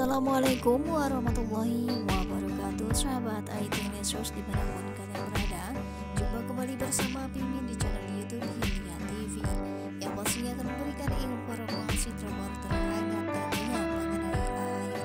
Assalamualaikum warahmatullahi wabarakatuh, sahabat Ayu Tingting dimanapun kalian berada. Jumpa kembali bersama Pimin di channel YouTube Iniati TV yang pastinya akan memberikan informasi terhangat dan hangat mengenai Ayu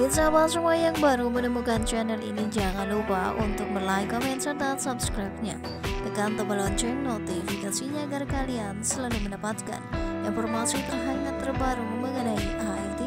Tingting. Sahabat semua yang baru menemukan channel ini, jangan lupa untuk like, comment, serta subscribe-nya. Tekan tombol lonceng notifikasinya agar kalian selalu mendapatkan informasi terhangat terbaru mengenai Ayu Tingting.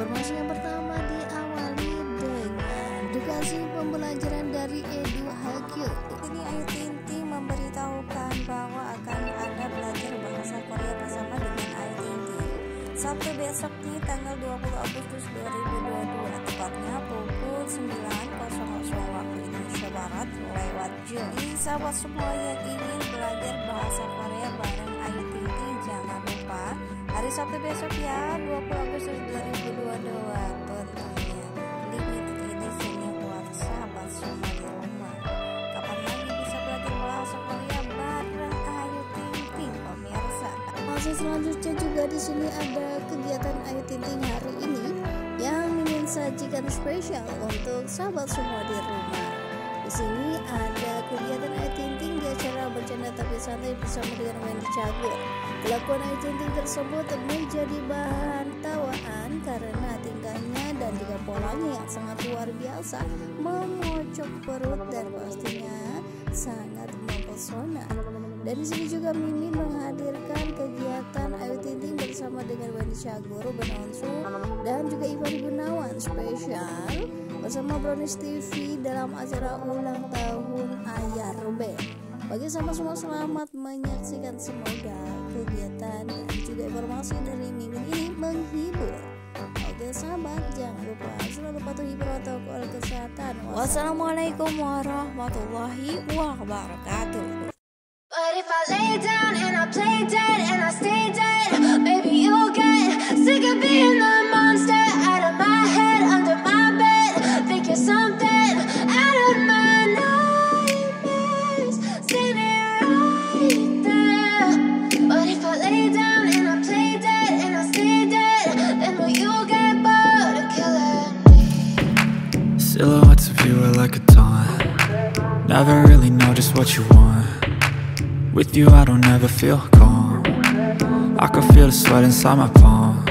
Informasi yang pertama diawali dengan edukasi pembelajaran dari Edu Hyeok. Ini Ayu Tingting memberitahukan bahwa akan ada belajar bahasa Korea bersama dengan Ayu Tingting Sabtu besok di tanggal 20 Agustus 2022, tepatnya pukul 9.00 waktu Indonesia Barat lewat Zoom. Sahabat semua yang ingin belajar bahasa Korea bareng Ayu Tingting, jangan lupa hari Sabtu besok ya, 20 Agustus 2022 tentunya. Limit ini sini buat sahabat semua di rumah. Kapan lagi bisa belajar bahasa Korea bareng Ayu Tingting, pemirsa? Masih selanjutnya juga di sini ada kegiatan Ayu Tingting hari ini yang ingin sajikan spesial untuk sahabat semua di rumah. Di sini ada kegiatan Ayu Tingting di acara bercanda tapi santai bersama dengan Wani Caguru. Kelakuan Ayu Tingting tersebut menjadi bahan tawaan karena tingkahnya dan juga polanya yang sangat luar biasa, memocok perut dan pastinya sangat mempesona. Dan di sini juga Mimin menghadirkan kegiatan Ayu Tingting bersama dengan Wani Caguru, Ben Onsu, dan juga Ivan Gunawan spesial bersama Bronis TV dalam acara ulang tahun Ayah Ruben. Bagi sama semua selamat menyaksikan, semoga kegiatan dan juga informasi dari Pimin ini menghibur. Oke sahabat, jangan lupa selalu patuhi protokol kesehatan. Wassalamualaikum warahmatullahi wabarakatuh. But if I lay down and I play dead and I stay dead, maybe you'll get sick of being the monster out of my head, under my bed, think you're something out of my silhouettes of you are like a taunt. Never really know just what you want. With you I don't ever feel calm. I can feel the sweat inside my palms.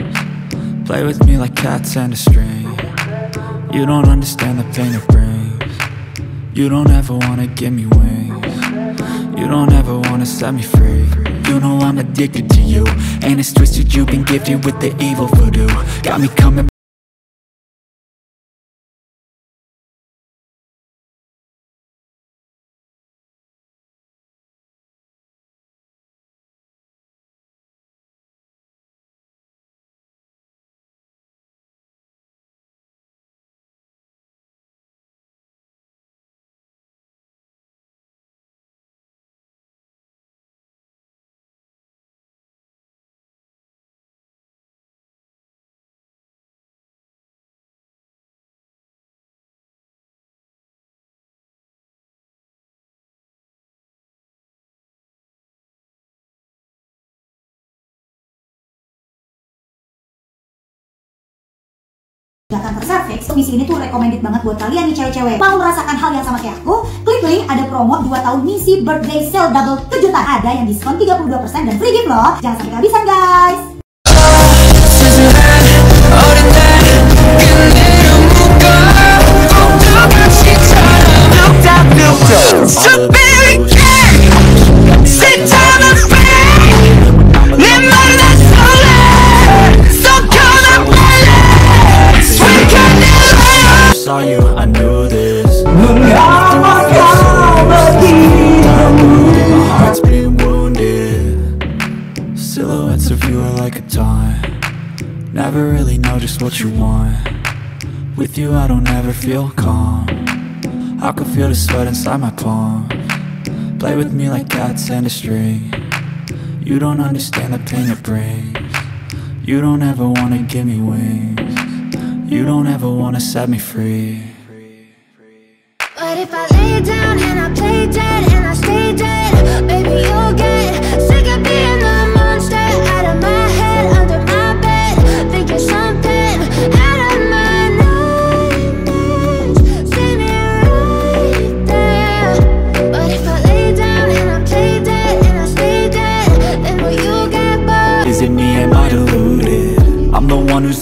Play with me like cats and a string. You don't understand the pain it brings. You don't ever wanna give me wings. You don't ever wanna set me free. You know I'm addicted to you, and it's twisted, you've been gifted with the evil voodoo. Got me coming back. Gerakan terservix, di sini tuh recommended banget buat kalian nih cewek-cewek. Mau merasakan hal yang sama kayak aku? Klik link, ada promo 2 tahun misi birthday sale double kejutan. Ada yang diskon 32% dan free gift loh. Jangan sampai kehabisan guys. Never really know just what you want. With you I don't ever feel calm. I can feel the sweat inside my palm. Play with me like cats and a string. You don't understand the pain it brings. You don't ever wanna give me wings. You don't ever wanna set me free. But if I lay down and I play dead and I stay dead, baby you'll get sick of being the monster out of my head, under my bed. You're something out of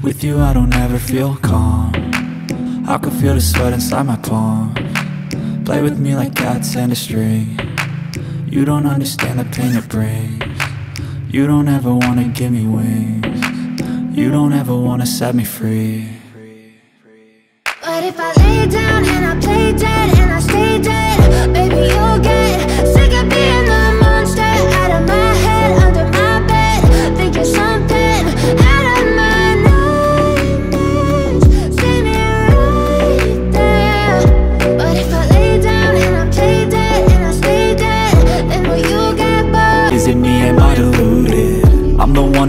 With you, I don't ever feel calm. I can feel the sweat inside my palm. Play with me like cats and a string. You don't understand the pain it brings. You don't ever wanna give me wings. You don't ever wanna set me free. But if I lay down and I play dead and I stay dead, baby, you'll get sick of being the monster out of my head, under my bed, thinking something out of my nightmares. See me right there. But if I lay down and I play dead and I stay dead, then will you get bored? Is it me? Am I delusional? I'm the one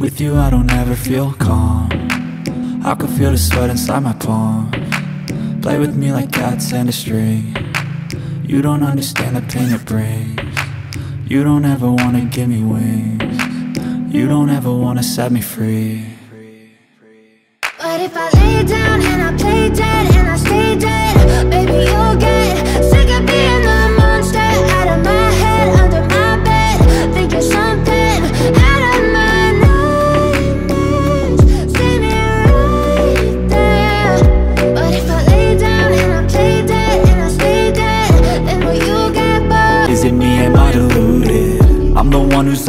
With you, I don't ever feel calm. I can feel the sweat inside my palm. Play with me like cats and a string. You don't understand the pain it brings. You don't ever wanna give me wings. You don't ever wanna set me free. But if I lay down and I play dead and I stay dead, baby, you'll get sick of being the monster out of my head, under my bed, thinking something out of my head. I'm the one who's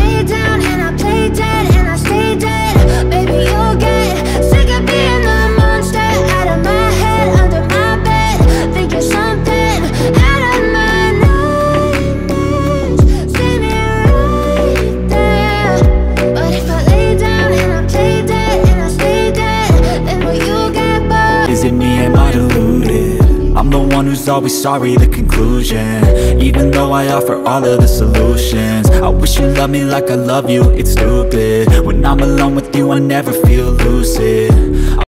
lay down and I play dead and I stay dead, baby, you'll get sick of being the monster out of my head, under my bed, thinking something out of my head. I'm the one who's always sorry, the conclusion. Even though I offer all of the solutions, I wish you loved me like I love you, it's stupid. When I'm alone with you, I never feel lucid.